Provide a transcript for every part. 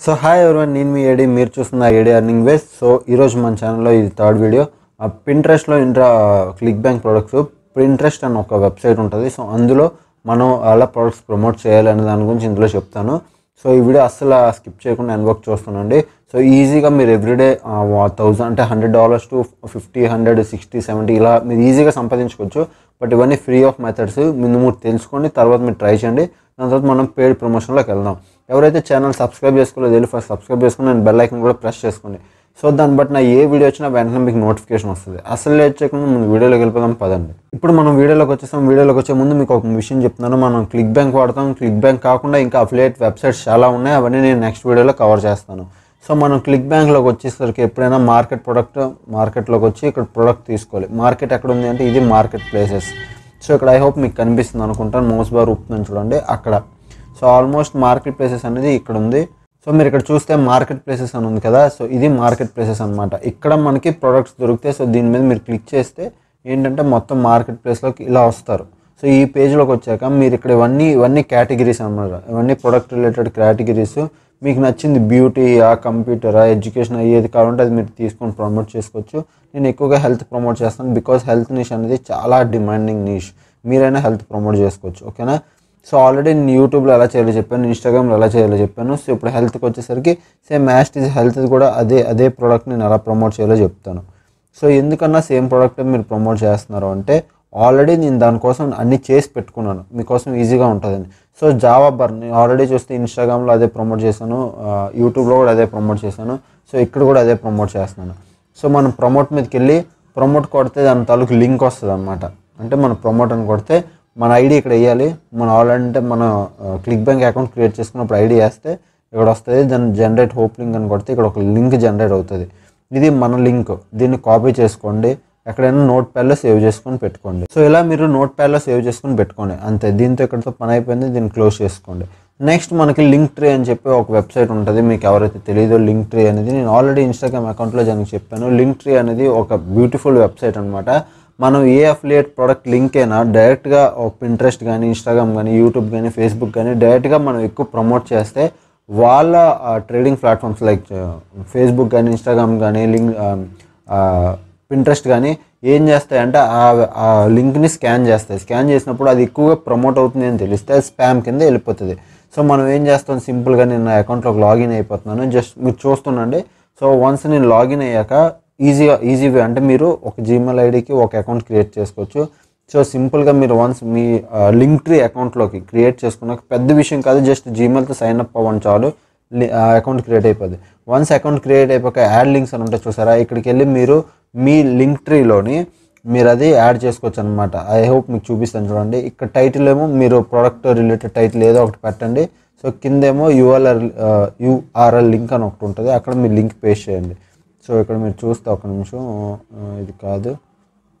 So hi everyone, నేను మీ AD, మీరు చూస్తున్న ఏడి ఎర్నింగ్ వేస్. సో ఈరోజు మన ఛానల్లో ఇది థర్డ్ వీడియో. పింట్రెస్ట్లో ఇంట్రా క్లిక్ బ్యాంక్ ప్రొడక్ట్స్, పింట్రెస్ట్ అని ఒక వెబ్సైట్ ఉంటుంది. సో అందులో మనం అలా ప్రొడక్ట్స్ ప్రమోట్ చేయాలి అనే దాని గురించి ఇందులో చెప్తాను. సో ఈ వీడియో అస్సలు స్కిప్ చేయకుండా ఎండ్ వర్క్ చూస్తానండి. సో ఈజీగా మీరు ఎవ్రీడే $1000 అంటే $100 టు $50, $100, $60, $70 ఇలా మీరు ఈజీగా సంపాదించుకోవచ్చు. బట్ ఇవన్నీ ఫ్రీ ఆఫ్ మెథడ్స్. ముందు మీరు తెలుసుకోండి, తర్వాత మీరు ట్రై చేయండి. దాని తర్వాత మనం పేడ్ ప్రమోషన్లోకి వెళ్దాం. ఎవరైతే ఛానల్ సబ్స్క్రైబ్ చేసుకోలేదు వెళ్ళి ఫస్ట్ సబ్స్క్రైబ్ చేసుకుని నేను బెల్ ఐకన్ కూడా ప్రెస్ చేసుకోండి. సో దాన్ని బట్టి నా ఏ వీడియో వచ్చినా వెంటనే మీకు నోటిఫికేషన్ వస్తుంది. అసలు లేట్ చేయకుండా మనం వీడియోలోకి వెళ్ళిపోదాం పదండి. ఇప్పుడు మనం వీడియోలోకి వచ్చేసాం. వీడియోలోకి వచ్చే ముందు మీకు ఒక విషయం చెప్తున్నాను. మనం క్లిక్ బ్యాంక్ వాడతాం. క్లిక్ బ్యాంక్ కాకుండా ఇంకా అఫిలియేట్ వెబ్సైట్స్ చాలా ఉన్నాయి. అవన్నీ నేను నెక్స్ట్ వీడియోలో కవర్ చేస్తాను. సో మనం క్లిక్ బ్యాంక్లోకి వచ్చేసరికి ఎప్పుడైనా మార్కెట్లోకి వచ్చి ఇక్కడ ప్రొడక్ట్ తీసుకోవాలి. మార్కెట్ ఎక్కడ ఉంది అంటే ఇది మార్కెట్ ప్లేసెస్. సో ఇక్కడ ఐ హోప్ మీకు కనిపిస్తుంది అనుకుంటాను. మౌస్ బార్ ఊపుతాను చూడండి అక్కడ. సో ఆల్మోస్ట్ మార్కెట్ ప్లేసెస్ అనేది ఇక్కడ ఉంది. సో మీరు ఇక్కడ చూస్తే మార్కెట్ ప్లేసెస్ అని ఉంది కదా. సో ఇది మార్కెట్ ప్లేసెస్ అనమాట. ఇక్కడ మనకి ప్రొడక్ట్స్ దొరుకుతాయి. సో దీని మీద మీరు క్లిక్ చేస్తే ఏంటంటే మొత్తం మార్కెట్ ప్లేస్లోకి ఇలా వస్తారు. సో ఈ పేజ్లోకి వచ్చాక మీరు ఇక్కడ ఇవన్నీ కేటగిరీస్ అనమాట. ఇవన్నీ ప్రొడక్ట్ రిలేటెడ్ కేటగిరీస్. మీకు నచ్చింది బ్యూటీయా, కంప్యూటరా, ఎడ్యుకేషన్, ఏది కావాలంటే అది మీరు తీసుకొని ప్రమోట్ చేసుకోవచ్చు. నేను ఎక్కువగా హెల్త్ ప్రమోట్ చేస్తాను. బికాజ్ హెల్త్ నిష్ అనేది చాలా డిమాండింగ్ నిష్. మీరైనా హెల్త్ ప్రమోట్ చేసుకోవచ్చు, ఓకేనా. సో ఆల్రెడీ నేను యూట్యూబ్లో ఎలా చేయాలో చెప్పాను, ఇన్స్టాగ్రామ్లో ఎలా చేయాలో చెప్పాను. సో ఇప్పుడు హెల్త్కి వచ్చేసరికి సేమ్ యాస్ట్ ఈజ్ హెల్త్ కూడా అదే ప్రోడక్ట్ నేను ఎలా ప్రమోట్ చేయాలో చెప్తాను. సో ఎందుకన్నా సేమ్ ప్రోడక్ట్ మీరు ప్రమోట్ చేస్తున్నారు అంటే ఆల్రెడీ నేను దానికోసం అన్ని చేసి పెట్టుకున్నాను, మీకోసం ఈజీగా ఉంటుందని. సో జావా బర్న్ ఆల్రెడీ చూస్తే ఇన్స్టాగ్రామ్లో అదే ప్రమోట్ చేశాను, యూట్యూబ్లో కూడా అదే ప్రమోట్ చేశాను. సో ఇక్కడ కూడా అదే ప్రమోట్ చేస్తున్నాను. సో మనం ప్రమోట్ మీదకి వెళ్ళి ప్రమోట్ కొడితే దాని తాలూకు లింక్ వస్తుంది అనమాట. అంటే మనం ప్రమోట్ అని కొడితే మన ఐడి ఇక్కడ వేయాలి. మనం ఆల్రెడీ అంటే మన క్లిక్ బ్యాంక్ అకౌంట్ క్రియేట్ చేసుకున్నప్పుడు ఐడి వేస్తే ఇక్కడ వస్తుంది. దాన్ని జనరేట్ హోప్ లింక్ అని కొడితే ఇక్కడ ఒక లింక్ జనరేట్ అవుతుంది. ఇది మన లింక్. దీన్ని కాపీ చేసుకోండి, ఎక్కడైనా నోట్ ప్యాడ్లో సేవ్ చేసుకొని పెట్టుకోండి. సో ఇలా మీరు నోట్ ప్యాడ్లో సేవ్ చేసుకొని పెట్టుకోండి, అంతే. దీంతో ఇక్కడతో పని అయిపోయింది. దీన్ని క్లోజ్ చేసుకోండి. నెక్స్ట్ మనకి లింక్ ట్రీ అని చెప్పి ఒక వెబ్సైట్ ఉంటుంది. మీకు ఎవరైతే తెలియదో లింక్ ట్రీ అనేది నేను ఆల్రెడీ ఇన్స్టాగ్రామ్ అకౌంట్లో జనకి చెప్పాను. లింక్ ట్రీ అనేది ఒక బ్యూటిఫుల్ వెబ్సైట్ అనమాట. మనం ఏ అఫిలియేట్ ప్రోడక్ట్ లింక్ అయినా డైరెక్ట్గా పింట్రెస్ట్ కానీ, ఇన్స్టాగ్రామ్ కానీ, యూట్యూబ్ కానీ, ఫేస్బుక్ కానీ డైరెక్ట్గా మనం ఎక్కువ ప్రమోట్ చేస్తే వాళ్ళ ట్రేడింగ్ ప్లాట్ఫామ్స్ లైక్ ఫేస్బుక్ కానీ, ఇన్స్టాగ్రామ్ కానీ, పింట్రెస్ట్ కానీ ఏం చేస్తాయంటే ఆ లింక్ని స్కాన్ చేస్తాయి. స్కాన్ చేసినప్పుడు అది ఎక్కువగా ప్రమోట్ అవుతుంది అని తెలిస్తే అది స్పామ్ కింద వెళ్ళిపోతుంది. సో మనం ఏం చేస్తాం, సింపుల్గా నేను నా అకౌంట్లోకి లాగిన్ అయిపోతున్నాను. జస్ట్ మీరు చూస్తుండండి. సో వన్స్ నేను లాగిన్ అయ్యాక ఈజీ వే అంటే మీరు ఒక జీమెయిల్ ఐడికి ఒక అకౌంట్ క్రియేట్ చేసుకోవచ్చు. సో సింపుల్గా మీరు వన్స్ మీ లింక్ ట్రీ అకౌంట్లోకి క్రియేట్ చేసుకున్నాక పెద్ద విషయం కాదు, జస్ట్ జీమెయిల్తో సైన్ అప్ అవ్వండి చాలు, అకౌంట్ క్రియేట్ అయిపోద్ది. వన్స్ అకౌంట్ క్రియేట్ అయిపోక యాడ్ లింక్స్ అని ఉంటాయి చూసారా, ఇక్కడికి వెళ్ళి మీరు మీ లింక్ ట్రీలోని మీరు అది యాడ్ చేసుకోవచ్చు అనమాట. ఐ హోప్ మీకు చూపిస్తాను చూడండి. ఇక్కడ టైటిల్ ఏమో మీరు ప్రోడక్ట్ రిలేటెడ్ టైటిల్ ఏదో ఒకటి పెట్టండి. సో కిందేమో యూఆర్ఎల్ లింక్ అని ఒకటి ఉంటుంది, అక్కడ మీరు లింక్ పేస్ట్ చేయండి. సో ఇక్కడ మీరు చూస్తే ఒక నిమిషం, ఇది కాదు,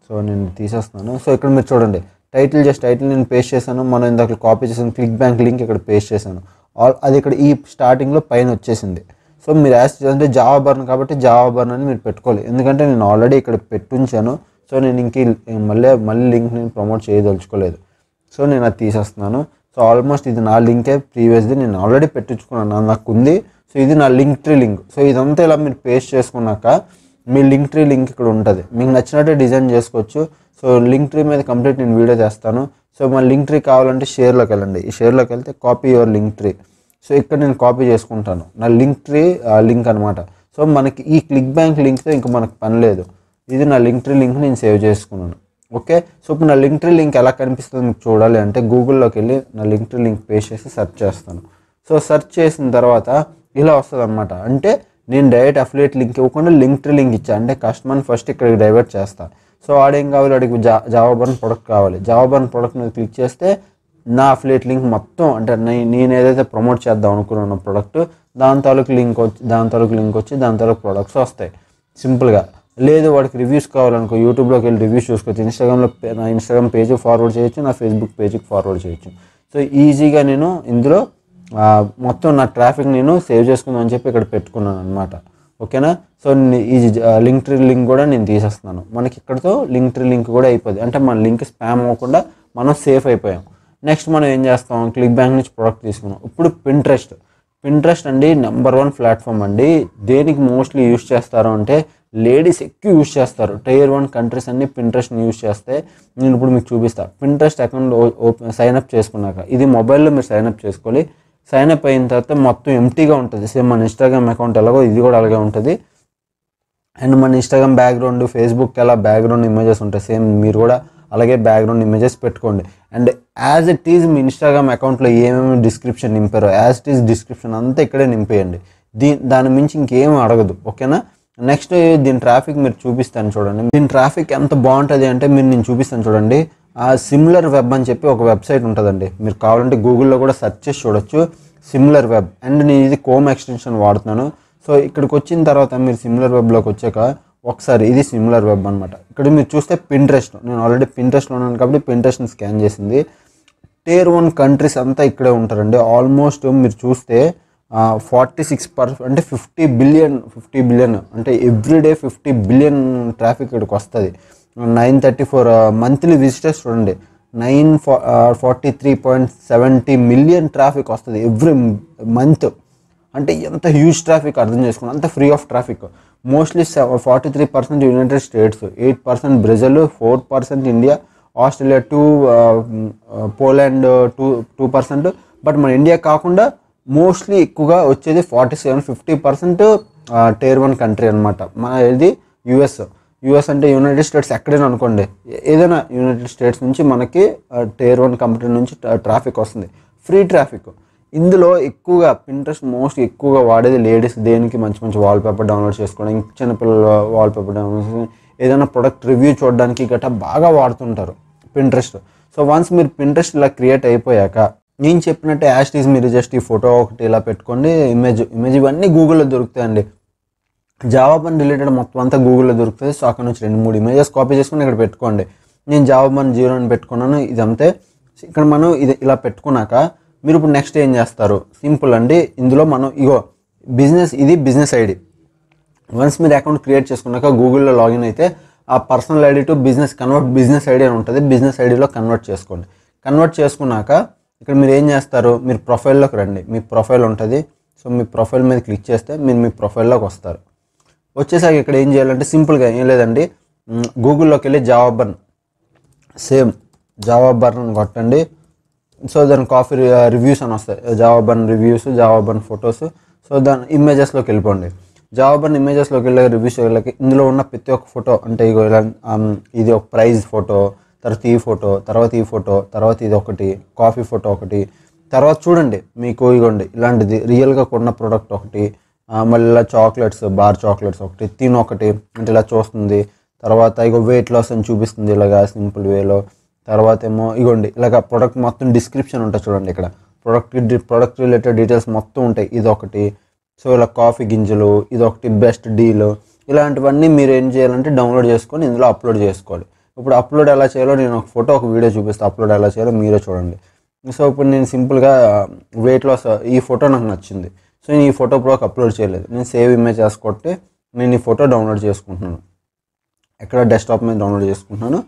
సో నేను తీసేస్తున్నాను. సో ఇక్కడ మీరు చూడండి టైటిల్, జస్ట్ టైటిల్ నేను పేస్ట్ చేశాను. మనం ఇందాక కాపీ చేసాను, క్లిక్ బ్యాంక్ లింక్ ఇక్కడ పేస్ట్ చేశాను. అది ఇక్కడ ఈ స్టార్టింగ్లో పైన వచ్చేసింది. సో మీరు యాస్ అంటే జావా బర్న్ కాబట్టి జావా బర్న్ అని మీరు పెట్టుకోవాలి, ఎందుకంటే నేను ఆల్రెడీ ఇక్కడ పెట్టుంచాను. సో నేను ఇంక మళ్ళీ లింక్ నేను ప్రమోట్ చేయదలుచుకోలేదు. సో నేను అది తీసేస్తున్నాను. సో ఆల్మోస్ట్ ఇది నా లింకే, ప్రీవియస్ది నేను ఆల్రెడీ పెట్టించుకున్నాను, నాకు ఉంది. సో ఇది నా లింక్ ట్రీ లింక్. సో ఇదంతా ఇలా మీరు పేస్ట్ చేసుకున్నాక మీ లింక్ ట్రీ లింక్ ఇక్కడ ఉంటుంది. మీకు నచ్చినట్టే డిజైన్ చేసుకోవచ్చు. సో లింక్ ట్రీ మీద కంప్లీట్ నేను వీడియో చేస్తాను. సో మా లింక్ ట్రీ కావాలంటే షేర్లోకి వెళ్ళండి. ఈ షేర్లోకి వెళ్తే copy your Linktree. So ఇక్కడ నేను కాపీ చేసుకుంటాను నా లింక్ ట్రీ లింక్ అనమాట. సో మనకి ఈ క్లిక్ బ్యాంక్ లింక్తో ఇంకా మనకు పని లేదు. ఇది నా లింక్ ట్రీ లింక్ నేను సేవ్ చేసుకున్నాను, ఓకే. సో ఇప్పుడు నా లింక్ ట్రీ లింక్ ఎలా కనిపిస్తుంది మీకు చూడాలి అంటే గూగుల్లోకి వెళ్ళి నా లింక్ ట్రీ లింక్ పేస్ట్ చేసి సెర్చ్ చేస్తాను. సో సెర్చ్ చేసిన తర్వాత ఇలా వస్తుంది అనమాట. అంటే నేను డైరెక్ట్ అఫిలియేట్ లింక్ ఇవ్వకుండా లింక్ ట్రీ లింక్ ఇచ్చా, అంటే కస్టమర్ని ఫస్ట్ ఇక్కడికి డైవర్ట్ చేస్తాను. సో ఆడేం కావాలి, వాడికి జావా బర్న్ ప్రొడక్ట్ కావాలి. జావా బర్న్ ప్రొడక్ట్ మీద క్లిక్ చేస్తే నా అఫిలియేట్ లింక్ మొత్తం అంటే నేను ఏదైతే ప్రమోట్ చేద్దాం అనుకున్నానో ప్రొడక్ట్ దాని తాలూకు లింక్ వచ్చి దాని తాలూకు ప్రొడక్ట్స్ వస్తాయి, సింపుల్గా. లేదు వాడికి రివ్యూస్ కావాలనుకో, యూట్యూబ్లోకి వెళ్ళి రివ్యూస్ చూసుకోవచ్చు, ఇన్స్టాగ్రామ్లో నా ఇన్స్టాగ్రామ్ పేజ్కి ఫార్వర్డ్ చేయొచ్చు, నా ఫేస్బుక్ పేజ్కి ఫార్వర్డ్ చేయొచ్చు. సో ఈజీగా నేను ఇందులో మొత్తం నా ట్రాఫిక్ నేను సేవ్ చేసుకుందాం అని చెప్పి ఇక్కడ పెట్టుకున్నాను అనమాట, ఓకేనా. సో ఈ లింక్ ట్రీ లింక్ కూడా నేను తీసేస్తున్నాను. మనకి ఇక్కడతో లింక్ ట్రీ లింక్ కూడా అయిపోద్ది, అంటే మన లింక్ స్పామ్ అవ్వకుండా మనం సేఫ్ అయిపోయాం. నెక్స్ట్ మనం ఏం చేస్తాం, క్లిక్ బ్యాంక్ నుంచి ప్రోడక్ట్ తీసుకున్నాం. ఇప్పుడు Pinterest Pinterest and the #1 platform and they mostly use chestarante ladies use chestar tier 1 countries and Pinterest use cheste in Chubista. Pinterest account open sign up cheskunaka. Idi mobile sign up chescoli, sign up in the motto empty count the same on Instagram account alago, you got alga the and man Instagram background to Facebook tala background images on the same mirror. Background images pet conde and as it is my Instagram account lo em description impero as it is description ante ikkade nimpeyandi dani minchi inkem adagadu okay na next din traffic meer chupistanu chudandi din traffic enta baaguntadi ante meer nenu chupistanu chudandi aa similar web ani cheppi oka website untadandi meer kavalante google lo kuda search chesi chudochu similar web and nenu idi chrome extension vaadtunanu so ikkadiki vachin tarvata meer similar web lo kochaka ఒకసారి ఇది similar web అన్నమాట. ఇక్కడ మీరు చూస్తే Pinterest నేను already Pinterest లో ఉన్నాను కాబట్టి పింట్రెస్ట్ ని స్కాన్ చేసింది. టైర్ 1 కంట్రీస్ అంతా ఇక్కడే ఉంటారండి. ఆల్మోస్ట్ మీరు చూస్తే 46% అంటే 50 బిలియన్ అంటే ఎవ్రీ డే 50 బిలియన్ ట్రాఫిక్ ఇక్కడికి వస్తది. 934 మంత్లీ విజిటర్స్ చూడండి 943.70 మిలియన్ ట్రాఫిక్ వస్తది ఎవ్రీ మంత్. అంటే ఎంత హ్యూజ్ ట్రాఫిక్ అర్థం చేసుకోండి. అంత free of traffic mostly 43% United States, 8% Brazil, 4% India, Australia 2, Poland 2%, but మన ఇండియా కాకుండా మోస్ట్లీ ఎక్కువగా వచ్చేది 47-50% tier 1 కంట్రీ అన్నమాట. మన ఇది యుఎస్ అంటే యునైటెడ్ స్టేట్స్ ఎక్కడైనా అనుకోండి, ఏదైనా యునైటెడ్ స్టేట్స్ నుంచి మనకి tier 1 కంట్రీ నుంచి ట్రాఫిక్ వస్తుంది, ఫ్రీ ట్రాఫిక్. ఇందులో ఎక్కువగా పింట్రెస్ట్ మోస్ట్ ఎక్కువగా వాడేది లేడీస్, దేనికి మంచి మంచి వాల్పేపర్ డౌన్లోడ్ చేసుకోవడం, చిన్నపిల్లల వాల్పేపర్ డౌన్లోడ్ చేసుకోవడం, ఏదైనా ప్రొడక్ట్ రివ్యూ చూడడానికి గట్రా బాగా వాడుతుంటారు పింట్రెస్ట్. సో వన్స్ మీరు పింట్రెస్ట్ ఇలా క్రియేట్ అయిపోయాక నేను చెప్పినట్టే యాష్ టీస్ మీరు జస్ట్ ఈ ఫోటో ఒకటి ఇలా పెట్టుకోండి, ఇమేజ్ ఇవన్నీ గూగుల్లో దొరుకుతాయండి. జావా పని రిలేటెడ్ మొత్తం అంతా గూగుల్లో దొరుకుతుంది. సో అక్కడ నుంచి 2-3 ఇమేజెస్ కాపీ చేసుకుని ఇక్కడ పెట్టుకోండి. నేను జావా పని 0 అని పెట్టుకున్నాను, ఇదంతే. ఇక్కడ మనం ఇది ఇలా పెట్టుకున్నాక మీరు ఇప్పుడు నెక్స్ట్ ఏం చేస్తారు, సింపుల్ అండి. ఇందులో మనం ఇగో బిజినెస్, ఇది బిజినెస్ ఐడి. వన్స్ మీరు అకౌంట్ క్రియేట్ చేసుకున్నాక గూగుల్లో లాగిన్ అయితే ఆ personal ID to business convert business ID అని ఉంటుంది. బిజినెస్ ఐడిలో కన్వర్ట్ చేసుకోండి. కన్వర్ట్ చేసుకున్నాక ఇక్కడ మీరు ఏం చేస్తారు, మీరు ప్రొఫైల్లోకి రండి. మీ ప్రొఫైల్ ఉంటుంది. సో మీ ప్రొఫైల్ మీద క్లిక్ చేస్తే మీరు మీ ప్రొఫైల్లోకి వస్తారు. వచ్చేసాక ఇక్కడ ఏం చేయాలంటే సింపుల్గా ఏం లేదండి, గూగుల్లోకి వెళ్ళి జావాబర్న్ సేమ్ జావాబర్న్ కొట్టండి. సో దాని కాఫీ రివ్యూస్ అని వస్తాయి, జావాబర్న్ రివ్యూస్, జావాబర్న్ ఫొటోస్. సో దాని ఇమేజెస్లోకి వెళ్ళిపోండి. జావాబర్న్ ఇమేజెస్లోకి వెళ్ళాక రివ్యూస్ వెళ్ళాక ఇందులో ఉన్న ప్రతి ఒక్క ఫోటో అంటే ఇది ఒక ప్రైజ్ ఫోటో, తర్వాత ఈ ఫోటో, తర్వాత ఈ ఫోటో, తర్వాత ఇది ఒకటి కాఫీ ఫోటో ఒకటి, తర్వాత చూడండి మీకు ఇగోండి ఇలాంటిది రియల్గా కొన్న ప్రోడక్ట్ ఒకటి, మళ్ళీ ఇలా చాక్లెట్స్ బార్ చాక్లెట్స్ ఒకటి, తిన్ ఒకటి అంటే ఇలా చూస్తుంది. తర్వాత ఇగో వెయిట్ లాస్ అని చూపిస్తుంది ఇలాగా సింపుల్ వేలో. తర్వాత ఏమో ఇగోండి ఇలాగ ప్రోడక్ట్ మొత్తం డిస్క్రిప్షన్ ఉంటుంది చూడండి, ఇక్కడ ప్రోడక్ట్ రిలేటెడ్ డీటెయిల్స్ మొత్తం ఉంటాయి. ఇదొకటి, సో ఇలా కాఫీ గింజలు, ఇదొకటి బెస్ట్ డీల్, ఇలాంటివన్నీ మీరు ఏం చేయాలంటే డౌన్లోడ్ చేసుకొని ఇందులో అప్లోడ్ చేసుకోవాలి. ఇప్పుడు అప్లోడ్ ఎలా చేయాలో నేను ఒక ఫోటో ఒక వీడియో చూపిస్తాను, అప్లోడ్ ఎలా చేయాలో మీరే చూడండి. సో ఇప్పుడు నేను సింపుల్గా వెయిట్ లాస్ ఈ ఫోటో నాకు నచ్చింది, సో నేను ఈ ఫోటో ఇప్పుడు అప్లోడ్ చేయలేదు, నేను సేవ్ ఇమేజ్ చేసుకుంటే నేను ఈ ఫోటో డౌన్లోడ్ చేసుకుంటున్నాను, ఎక్కడ డెస్క్టాప్ మీద డౌన్లోడ్ చేసుకుంటున్నాను.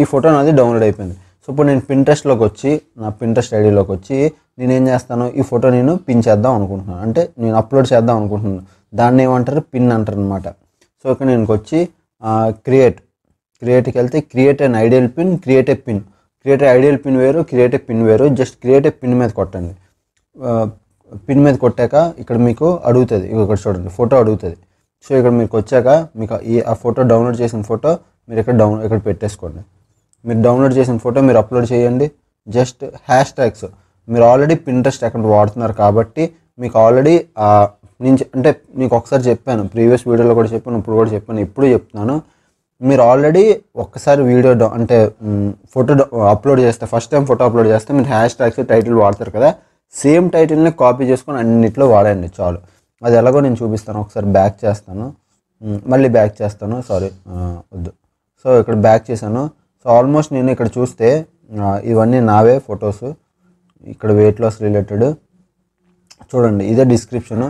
ఈ ఫోటో నాది డౌన్లోడ్ అయిపోయింది. సో ఇప్పుడు నేను పింట్రెస్ట్లోకి వచ్చి నా పింట్రెస్ట్ ఐడిలోకి వచ్చి నేనేం చేస్తాను, ఈ ఫోటో నేను పిన్ చేద్దాం అనుకుంటున్నాను, అంటే నేను అప్లోడ్ చేద్దాం అనుకుంటున్నాను. దాన్ని ఏమంటారు, పిన్ అంటారు అనమాట. సో ఇక్కడ నేను వచ్చి క్రియేట్కి వెళ్తే create an ideal pin, create ideal pin వేరు, క్రియేట్ పిన్ వేరు. జస్ట్ క్రియేట్ పిన్ మీద కొట్టండి. పిన్ మీద కొట్టాక ఇక్కడ మీకు అడుగుతుంది, ఇక్కడ చూడండి ఫోటో అడుగుతుంది. సో ఇక్కడ మీకు వచ్చాక మీకు ఆ ఫోటో డౌన్లోడ్ చేసిన ఫోటో మీరు ఇక్కడ పెట్టేసుకోండి. మీరు డౌన్లోడ్ చేసిన ఫోటో మీరు అప్లోడ్ చేయండి. జస్ట్ హ్యాష్ ట్యాగ్స్, మీరు ఆల్రెడీ పింట్రెస్ట్ అకౌంట్ వాడుతున్నారు కాబట్టి మీకు ఆల్రెడీ నుంచి అంటే మీకు ఒకసారి చెప్పాను, ప్రీవియస్ వీడియోలో కూడా చెప్పాను, ఇప్పుడు కూడా చెప్పాను, ఇప్పుడు చెప్తున్నాను. మీరు ఆల్రెడీ ఒక్కసారి వీడియో అంటే ఫోటో అప్లోడ్ చేస్తే, ఫస్ట్ టైం ఫోటో అప్లోడ్ చేస్తే మీరు హ్యాష్ ట్యాగ్స్ టైటిల్ వాడతారు కదా, సేమ్ టైటిల్ని కాపీ చేసుకొని అన్నింటిలో వాడండి చాలు. అది ఎలాగో నేను చూపిస్తాను. ఒకసారి బ్యాక్ చేస్తాను, మళ్ళీ బ్యాక్ చేస్తాను, సారీ వద్దు. సో ఇక్కడ బ్యాక్ చేశాను. సో ఆల్మోస్ట్ నేను ఇక్కడ చూస్తే ఇవన్నీ నావే ఫొటోస్. ఇక్కడ వెయిట్ లాస్ రిలేటెడ్ చూడండి, ఇదే డిస్క్రిప్షను,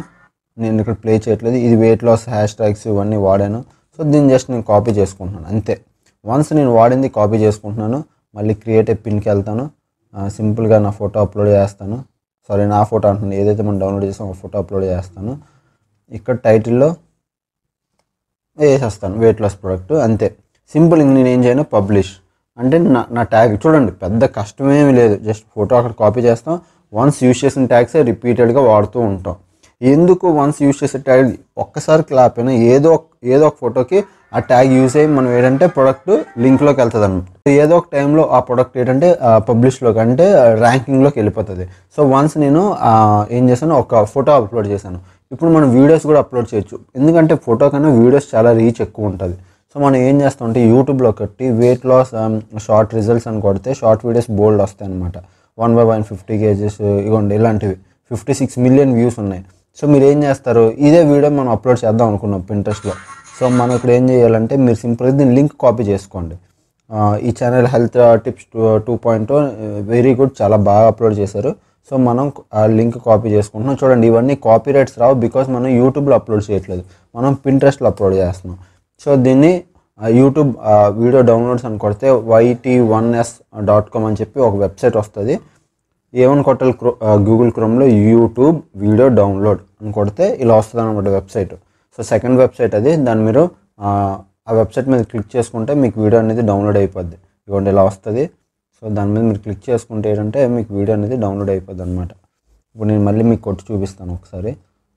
నేను ఇక్కడ ప్లే చేయట్లేదు, ఇది వెయిట్ లాస్ హ్యాష్ ట్యాగ్స్ ఇవన్నీ వాడాను. సో దీన్ని జస్ట్ నేను కాపీ చేసుకుంటున్నాను అంతే. వన్స్ నేను వాడింది కాపీ చేసుకుంటున్నాను, మళ్ళీ క్రియేట్ పిన్కి వెళ్తాను, సింపుల్గా నా ఫోటో అప్లోడ్ చేస్తాను. సారీ నా ఫోటో అంటుంది, ఏదైతే మనం డౌన్లోడ్ చేసాం ఒక ఫోటో అప్లోడ్ చేస్తాను. ఇక్కడ టైటిల్లో వేసేస్తాను వెయిట్ లాస్ ప్రోడక్ట్, అంతే సింపుల్. ఇంక నేను ఏం చేయను పబ్లిష్ అంటే నా ట్యాగ్ చూడండి, పెద్ద కష్టమేమి లేదు. జస్ట్ ఫోటో అక్కడ కాపీ చేస్తాం, వన్స్ యూజ్ చేసిన ట్యాగ్సే రిపీటెడ్గా వాడుతూ ఉంటాం. ఎందుకు వన్స్ యూజ్ చేసే ట్యాగ్ ఒక్కసారి క్లాప్ అయినా ఏదో ఒక ఫోటోకి ఆ ట్యాగ్ యూజ్ అయ్యి మనం ఏంటంటే ప్రొడక్ట్ లింక్లోకి వెళ్తుంది అనమాట. ఏదో ఒక టైంలో ఆ ప్రొడక్ట్ ఏంటంటే పబ్లిష్లోకి అంటే ర్యాంకింగ్లోకి వెళ్ళిపోతుంది. సో వన్స్ నేను ఏం చేశాను, ఒక ఫోటో అప్లోడ్ చేశాను. ఇప్పుడు మనం వీడియోస్ కూడా అప్లోడ్ చేయొచ్చు, ఎందుకంటే ఫోటో కన్నా వీడియోస్ చాలా రీచ్ ఎక్కువ ఉంటుంది. సో మనం ఏం చేస్తామంటే యూట్యూబ్లో ఒకటి వెయిట్ లాస్ షార్ట్ రిజల్ట్స్ అని కొడితే షార్ట్ వీడియోస్ బోల్డ్ వస్తాయి అనమాట. 1/150 kgs ఇవ్వండి, ఇలాంటివి 56 million వ్యూస్ ఉన్నాయి. సో మీరు ఏం చేస్తారు, ఇదే వీడియో మనం అప్లోడ్ చేద్దాం అనుకున్నాం పింట్రెస్ట్లో. సో మనం ఇక్కడ ఏం చేయాలంటే మీరు సింపుల్గా దీని లింక్ కాపీ చేసుకోండి. ఈ channel health tips 2.0 very good, చాలా బాగా అప్లోడ్ చేశారు. సో మనం ఆ లింక్ కాపీ చేసుకుంటున్నాం. చూడండి ఇవన్నీ కాపీరైట్స్ రావు, బికాస్ మనం యూట్యూబ్లో అప్లోడ్ చేయట్లేదు, మనం పింట్రెస్ట్లో అప్లోడ్ చేస్తున్నాం. సో దీన్ని యూట్యూబ్ వీడియో డౌన్లోడ్స్ అని కొడితే yt1s.com అని చెప్పి ఒక వెబ్సైట్ వస్తుంది. ఏమని కొట్టాలి, గూగుల్ క్రోమ్లో యూట్యూబ్ వీడియో డౌన్లోడ్ అని కొడితే ఇలా వస్తుంది అనమాట వెబ్సైట్. సో సెకండ్ వెబ్సైట్ అది, దాన్ని మీరు ఆ వెబ్సైట్ మీద క్లిక్ చేసుకుంటే మీకు వీడియో అనేది డౌన్లోడ్ అయిపోద్ది. ఇవ్వండి ఇలా వస్తుంది. సో దాని మీద మీరు క్లిక్ చేసుకుంటే ఏంటంటే మీకు వీడియో అనేది డౌన్లోడ్ అయిపోద్ది అనమాట. ఇప్పుడు నేను మళ్ళీ మీకు కొట్టి చూపిస్తాను ఒకసారి.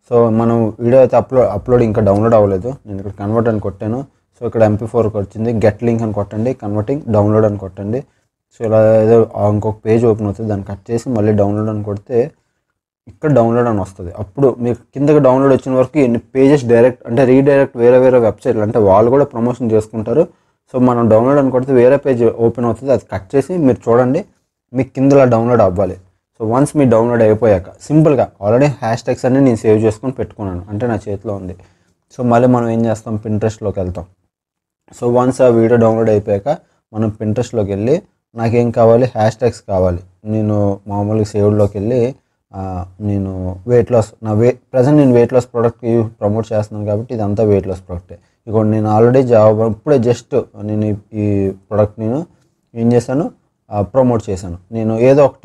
సో మనం వీడియో అయితే అప్లోడ్ ఇంకా డౌన్లోడ్ అవ్వలేదు. నేను ఇక్కడ కన్వర్ట్ అని కొట్టాను. సో ఇక్కడ MP4కి వచ్చింది, గెట్ లింక్ అని కొట్టండి, కన్వర్టింగ్ డౌన్లోడ్ అని కొట్టండి. సో ఇలా ఏదో ఇంకొక పేజ్ ఓపెన్ అవుతుంది, దాన్ని కట్ చేసి మళ్ళీ డౌన్లోడ్ అని కొడితే ఇక్కడ డౌన్లోడ్ అని వస్తుంది. అప్పుడు మీకు కిందకి డౌన్లోడ్ వచ్చిన వరకు ఎన్ని పేజెస్ డైరెక్ట్ అంటే రీడైరెక్ట్ వేరే వెబ్సైట్లు అంటే వాళ్ళు కూడా ప్రమోషన్ చేసుకుంటారు. సో మనం డౌన్లోడ్ అని కొడితే వేరే పేజ్ ఓపెన్ అవుతుంది, అది కట్ చేసి మీరు చూడండి మీకు కిందలా డౌన్లోడ్ అవ్వాలి. సో వన్స్ మీ డౌన్లోడ్ అయిపోయాక సింపుల్గా ఆల్రెడీ హ్యాష్ ట్యాగ్స్ అన్నీ నేను సేవ్ చేసుకొని పెట్టుకున్నాను, అంటే నా చేతిలో ఉంది. సో మళ్ళీ మనం ఏం చేస్తాం, పింట్రెస్ట్లోకి వెళ్తాం. సో వన్స్ ఆ వీడియో డౌన్లోడ్ అయిపోయాక మనం పింట్రెస్ట్లోకి వెళ్ళి నాకేం కావాలి, హ్యాష్ ట్యాగ్స్ కావాలి. నేను మామూలుగా సేవ్డ్లోకి వెళ్ళి నేను వెయిట్ లాస్ నా ప్రజెంట్ నేను వెయిట్ లాస్ ప్రోడక్ట్ ప్రమోట్ చేస్తున్నాను కాబట్టి ఇదంతా వెయిట్ లాస్ ప్రోడక్టే. ఇక నేను ఆల్రెడీ ఇప్పుడే జస్ట్ నేను ఈ ప్రోడక్ట్ నేను ఏం చేశాను, ప్రమోట్ చేశాను. నేను ఏదో ఒక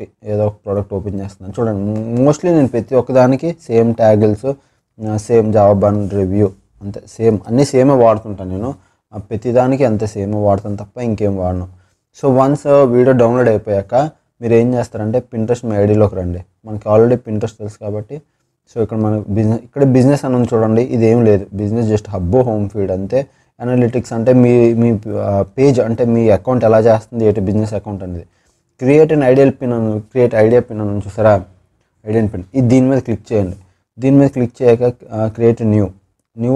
ప్రోడక్ట్ ఓపెన్ చేస్తున్నాను. చూడండి మోస్ట్లీ నేను ప్రతి ఒక్కదానికి సేమ్ ట్యాగిల్స్, సేమ్ జావాబన్ రివ్యూ, అంతే సేమ్ అన్నీ సేమే వాడుతుంటాను. నేను ప్రతిదానికి అంతే సేమే వాడతాను తప్ప ఇంకేం వాడను. సో వన్స్ వీడియో డౌన్లోడ్ అయిపోయాక మీరు ఏం చేస్తారంటే పింట్రెస్ట్ మీ ఐడీలోకి రండి. మనకి ఆల్రెడీ పింట్రెస్ట్ తెలుసు కాబట్టి. సో ఇక్కడ మన బిజినెస్ అని చూడండి, ఇదేం లేదు, బిజినెస్ జస్ట్ హబ్బో హోమ్ ఫీడ్ అంతే. అనలిటిక్స్ అంటే మీ పేజ్ అంటే మీ అకౌంట్ ఎలా చేస్తుంది, ఏంటి బిజినెస్ అకౌంట్ అనేది. క్రియేట్ అండ్ ఐడియల్ పిన్ అని క్రియేట్ ఐడియా పిన్ అని చూసారా, ఐడియల్ పిన్ ఇది దీని మీద క్లిక్ చేయండి. దీని మీద క్లిక్ చేయక క్రియేట్ న్యూ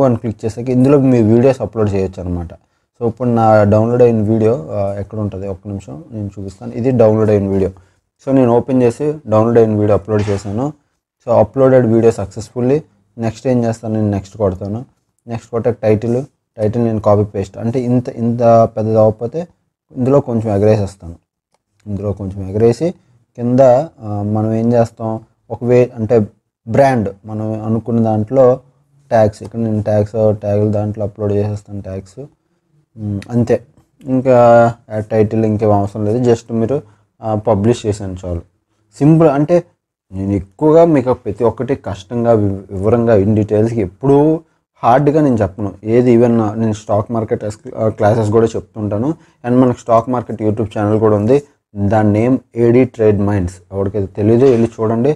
అని క్లిక్ చేసాక ఇందులో మీ వీడియోస్ అప్లోడ్ చేయొచ్చు అనమాట. సో ఇప్పుడు నా డౌన్లోడ్ అయిన వీడియో ఎక్కడ ఉంటుంది, ఒక్క నిమిషం నేను చూపిస్తాను. ఇది డౌన్లోడ్ అయిన వీడియో. సో నేను ఓపెన్ చేసి డౌన్లోడ్ అయిన వీడియో అప్లోడ్ చేశాను. So uploaded video successfully. Next ఏం చేస్తాను, నేను నెక్స్ట్ కొడతాను. నెక్స్ట్ కొట్టే టైటిల్ నేను కాపీ పేస్ట్ అంటే ఇంత పెద్దది అవ్వకపోతే ఇందులో కొంచెం ఎగరేసేస్తాను. ఇందులో కొంచెం ఎగరేసి కింద మనం ఏం చేస్తాం, ఒక అంటే బ్రాండ్ మనం అనుకున్న దాంట్లో ట్యాగ్స్, ఇక్కడ నేను ట్యాగులు దాంట్లో అప్లోడ్ చేసేస్తాను ట్యాగ్స్, అంతే. ఇంకా టైటిల్ ఇంకేం అవసరం లేదు, జస్ట్ మీరు పబ్లిష్ చేసాను చాలు, సింపుల్. అంటే నేను ఎక్కువగా మీకు ప్రతి ఒక్కటి కష్టంగా వివరంగా ఇన్ డీటెయిల్స్కి ఎప్పుడూ హార్డ్గా నేను చెప్పను. ఏది ఈవెన్ నేను స్టాక్ మార్కెట్ క్లాసెస్ కూడా చెప్తుంటాను. అండ్ మనకు స్టాక్ మార్కెట్ యూట్యూబ్ ఛానల్ కూడా ఉంది, దాని నేమ్ AD ట్రేడ్ మైండ్స్. ఎవరికైతే తెలీదు వెళ్ళి చూడండి,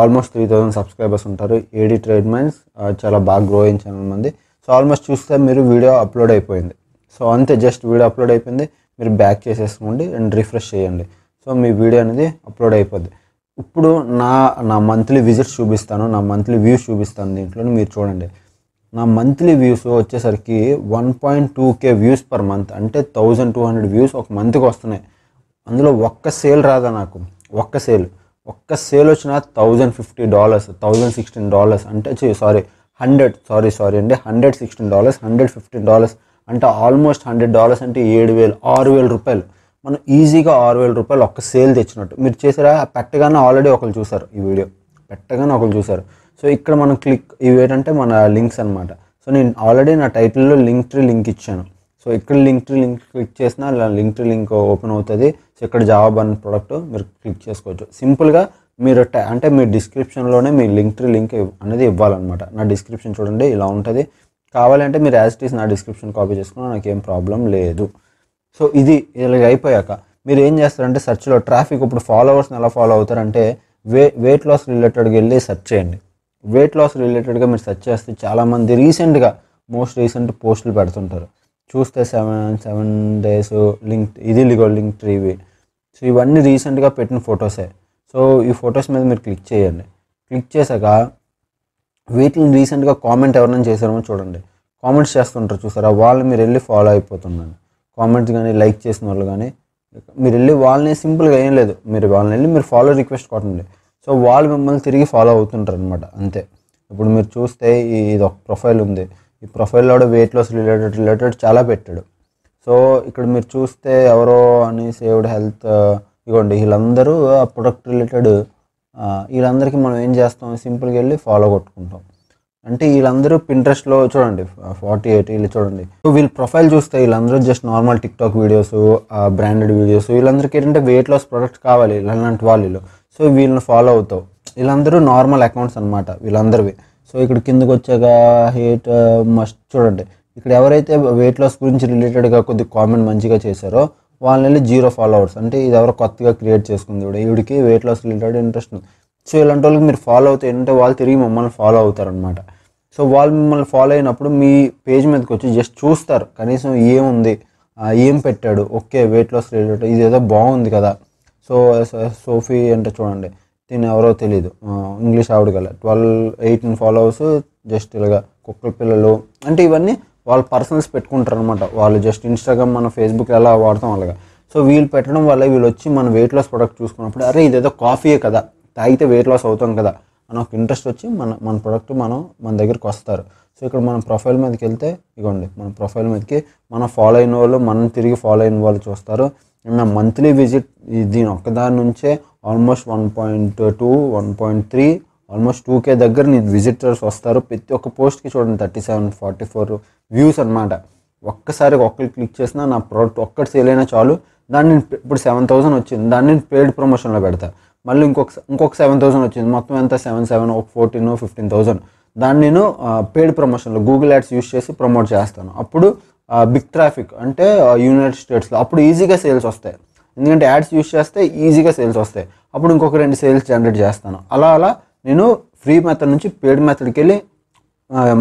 ఆల్మోస్ట్ 3000 సబ్స్క్రైబర్స్ ఉంటారు. AD ట్రేడ్ మైండ్స్ చాలా బాగా గ్రో అయిన ఛానల్ మంది. సో ఆల్మోస్ట్ చూస్తే మీరు వీడియో అప్లోడ్ అయిపోయింది. సో అంతే, జస్ట్ వీడియో అప్లోడ్ అయిపోయింది, మీరు బ్యాక్ చేసేసుకోండి అండ్ రిఫ్రెష్ చేయండి. సో మీ వీడియో అనేది అప్లోడ్ అయిపోద్ది. ఇప్పుడు నా మంత్లీ విజిట్స్ చూపిస్తాను, నా మంత్లీ వ్యూస్ చూపిస్తాను. దీంట్లో మీరు చూడండి నా మంత్లీ వ్యూస్ వచ్చేసరికి 1.2k వ్యూస్ పర్ మంత్, అంటే 1200 వ్యూస్ ఒక మంత్కి వస్తున్నాయి. అందులో ఒక్క సేల్ రాదా నాకు, ఒక్క సేల్ వచ్చిన $1050, $1016, అంటే $116, $115, అంటే ఆల్మోస్ట్ $100 అంటే 7000, 6000 రూపాయలు. మనం ఈజీగా 6000 రూపాయలు ఒక్క సేల్ తెచ్చినట్టు. మీరు చేసారా, పెట్టగానే ఆల్రెడీ ఒకరు చూసారు, ఈ వీడియో పెట్టగానే ఒకరు చూసారు. సో ఇక్కడ మనం క్లిక్ ఇవేంటంటే మన లింక్స్ అనమాట. సో నేను ఆల్రెడీ నా టైటిల్లో లింక్ ఇచ్చాను. సో ఇక్కడ లింక్ క్లిక్ చేసినా లింక్ ఓపెన్ అవుతుంది. సో ఇక్కడ జావాబన్ ప్రోడక్ట్ మీరు క్లిక్ చేసుకోవచ్చు. సింపుల్గా మీరు అంటే మీ డిస్క్రిప్షన్లోనే మీ లింక్ అనేది ఇవ్వాలన్నమాట. నా డిస్క్రిప్షన్ చూడండి ఇలా ఉంటుంది, కావాలంటే మీరు యాజ్ ఇట్ ఈస్ నా డిస్క్రిప్షన్ కాపీ చేసుకున్నా నాకేం ప్రాబ్లం లేదు. సో ఇది ఇలాగ అయిపోయాక మీరు ఏం చేస్తారంటే సెర్చ్లో ట్రాఫిక్, ఇప్పుడు ఫాలోవర్స్ని ఎలా ఫాలో అవుతారంటే వెయిట్ లాస్ రిలేటెడ్గా వెళ్ళి సెర్చ్ చేయండి. వెయిట్ లాస్ రిలేటెడ్గా మీరు సెర్చ్ చేస్తే చాలామంది రీసెంట్గా మోస్ట్ రీసెంట్ పోస్టులు పెడుతుంటారు. చూస్తే సెవెన్ డేస్ లింక్ ఇది లిగో లింక్ ట్రీవి. సో ఇవన్నీ రీసెంట్గా పెట్టిన ఫొటోసే. సో ఈ ఫొటోస్ మీద మీరు క్లిక్ చేయండి. క్లిక్ చేశాక వీటిని రీసెంట్గా కామెంట్ ఎవరైనా చేశారో చూడండి. కామెంట్స్ చేస్తుంటారు చూసారా, వాళ్ళు మీరు వెళ్ళి ఫాలో అయిపోతున్నాను. కామెంట్స్ కానీ లైక్ చేసిన వాళ్ళు కానీ మీరు వెళ్ళి వాళ్ళని సింపుల్గా ఏం లేదు, మీరు వాళ్ళని వెళ్ళి మీరు ఫాలో రిక్వెస్ట్ కొట్టండి. సో వాళ్ళు మిమ్మల్ని తిరిగి ఫాలో అవుతుంటారు అనమాట, అంతే. ఇప్పుడు మీరు చూస్తే ఇది ఒక ప్రొఫైల్ ఉంది, ఈ ప్రొఫైల్లో కూడా వెయిట్ లాస్ రిలేటెడ్ చాలా పెట్టాడు. సో ఇక్కడ మీరు చూస్తే ఎవరో అని సేవ్డ్ హెల్త్ ఇవ్వండి, వీళ్ళందరూ ఆ ప్రొడక్ట్ రిలేటెడ్. వీళ్ళందరికీ మనం ఏం చేస్తాం, సింపుల్గా వెళ్ళి ఫాలో కొట్టుకుంటాం. అంటే వీళ్ళందరూ పింట్రెస్ట్లో చూడండి 48 వీళ్ళు చూడండి. సో వీళ్ళు ప్రొఫైల్ చూస్తే వీళ్ళందరూ just normal TikTok videos, branded videos, వీళ్ళందరికీ ఏంటంటే వెయిట్ లాస్ ప్రొడక్ట్స్ కావాలి ఇలాంటి వాళ్ళు. సో వీళ్ళని ఫాలో అవుతావు. వీళ్ళందరూ నార్మల్ అకౌంట్స్ అనమాట వీళ్ళందరివి. సో ఇక్కడ కిందకు వచ్చాక హేట్ మస్ట్ చూడండి, ఇక్కడ ఎవరైతే వెయిట్ లాస్ గురించి రిలేటెడ్గా కొద్ది కామెంట్ మంచిగా చేశారో వాళ్ళని వెళ్ళి 0 ఫాలోవర్స్, అంటే ఇది ఎవరో కొత్తగా క్రియేట్ చేసుకుంది, ఇప్పుడు ఈవిడికి వెయిట్ లాస్ రిలేటెడ్ ఇంట్రెస్ట్ ఉంది. సో ఇలాంటి వాళ్ళకి మీరు ఫాలో అవుతే ఏంటంటే వాళ్ళు తిరిగి మమ్మల్ని ఫాలో అవుతారనమాట. సో వాళ్ళు మిమ్మల్ని ఫాలో అయినప్పుడు మీ పేజ్ మీదకి వచ్చి జస్ట్ చూస్తారు, కనీసం ఏముంది, ఏం పెట్టాడు, ఓకే వెయిట్ లాస్ రిలేటెడ్ ఇది ఏదో బాగుంది కదా. సో సోఫీ అంటే చూడండి, దీన్ని ఎవరో తెలియదు, ఇంగ్లీష్ ఆవిడ కదా, 18 ఫాలోవర్స్, జస్ట్ ఇలాగా కుక్కల పిల్లలు, అంటే ఇవన్నీ వాళ్ళు పర్సనల్స్ పెట్టుకుంటారు అనమాట. వాళ్ళు జస్ట్ ఇన్స్టాగ్రామ్ మన ఫేస్బుక్ ఎలా వాడతాం అలాగా. సో వీళ్ళు పెట్టడం వల్ల వీళ్ళు వచ్చి మన వెయిట్ లాస్ ప్రొడక్ట్ చూసుకున్నప్పుడు అరే ఇదేదో కాఫీయే కదా, తాగితే వెయిట్ లాస్ అవుతాం కదా అని ఒక ఇంట్రెస్ట్ వచ్చి మన ప్రొడక్ట్ మన దగ్గరికి వస్తారు. సో ఇక్కడ మన ప్రొఫైల్ మీదకి వెళ్తే ఇగోండి, మన ప్రొఫైల్ మీదకి మన ఫాలో అయిన వాళ్ళు, మనం తిరిగి ఫాలో అయిన వాళ్ళు చూస్తారు. నా మంత్లీ విజిట్ దీని ఒక్కదాని నుంచే ఆల్మోస్ట్ 1.2, 1.3 ఆల్మోస్ట్ 2K దగ్గర నేను విజిటర్స్ వస్తారు. ప్రతి ఒక్క పోస్ట్కి చూడండి 37, 44 వ్యూస్ అనమాట. ఒక్కసారి ఒక్కరికి క్లిక్ చేసినా నా ప్రోడక్ట్ ఒక్కటి సేల్ అయినా చాలు, దాన్ని ఇప్పుడు 7,000 వచ్చింది, దాన్ని పెయిడ్ ప్రమోషన్లో పెడతా. మళ్ళీ ఇంకొక 7,000 వచ్చింది, మొత్తం ఎంత 7, 7 ఒక 14, 15,000. దాన్ని నేను పెయిడ్ ప్రమోషన్లో గూగుల్ యాడ్స్ యూస్ చేసి ప్రమోట్ చేస్తాను. అప్పుడు బిగ్ ట్రాఫిక్ అంటే యునైటెడ్ స్టేట్స్లో అప్పుడు ఈజీగా సేల్స్ వస్తాయి, ఎందుకంటే యాడ్స్ యూస్ చేస్తే ఈజీగా సేల్స్ వస్తాయి. అప్పుడు ఇంకొక 2 సేల్స్ జనరేట్ చేస్తాను. అలా నేను ఫ్రీ మెథడ్ నుంచి పెయిడ్ మెథడ్కి వెళ్ళి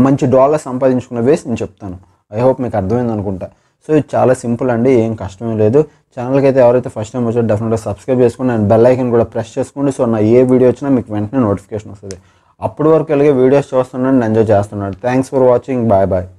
మంచి డాలర్ సంపాదించుకున్న వేసి నేను చెప్తాను. ఐ హోప్ మీకు అర్థమైంది అనుకుంటా. సో ఇది చాలా సింపుల్ అండి, ఏం కష్టమే లేదు. ఛానల్కి అయితే ఎవరైతే ఫస్ట్ టైం వచ్చారో డెఫినెట్గా సబ్స్క్రైబ్ చేసుకోండి అండ్ బెల్ ఐకన్ కూడా ప్రెస్ చేసుకోండి. సో నా ఏ వీడియో వచ్చినా మీకు వెంటనే నోటిఫికేషన్ వస్తుంది. అప్పటి వరకు ఇలాగే వీడియోస్ చూస్తున్నాను, ఎంజాయ్ చేస్తున్నాను. Thanks for watching, bye bye.